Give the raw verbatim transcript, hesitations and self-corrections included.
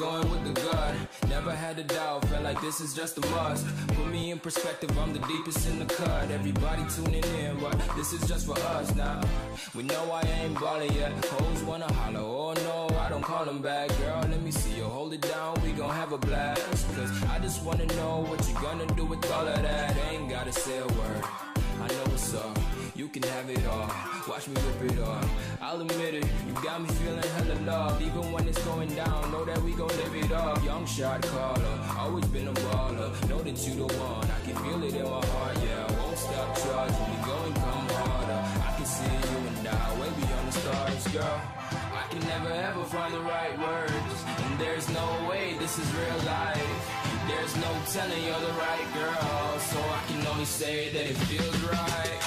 Going with the gut, never had a doubt, felt like this is just a must. Put me in perspective, I'm the deepest in the cut. Everybody tuning in, but this is just for us now. We know I ain't ballin' yet, hoes wanna holler, oh no, I don't call them back. Girl, let me see you hold it down, we gon' have a blast. Cause I just wanna know what you gonna do with all of that. I ain't gotta say a word, I know what's up. You can have it all, watch me rip it off. I'll admit it, you got me feeling hella loved. Even when it's going down, know that we gon' live it up. Young shot caller, always been a baller. Know that you the one, I can feel it in my heart. Yeah, I won't stop charging, you go and come harder. I can see you and I, way beyond the stars, girl. I can never ever find the right words. And there's no way this is real life. There's no telling you're the right girl. So I can only say that it feels right.